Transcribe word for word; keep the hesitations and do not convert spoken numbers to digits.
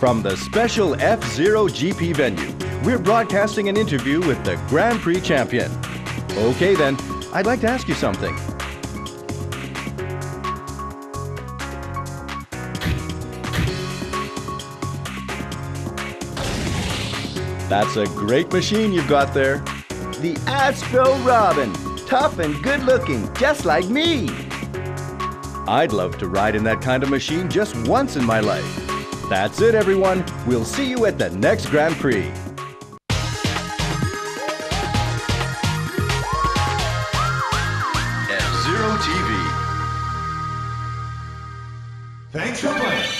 From the special F-Zero G P venue, we're broadcasting an interview with the Grand Prix champion. Okay then, I'd like to ask you something. That's a great machine you've got there. The Astro Robin, tough and good looking, just like me. I'd love to ride in that kind of machine just once in my life. That's it, everyone. We'll see you at the next Grand Prix. F-Zero T V. Thanks for playing.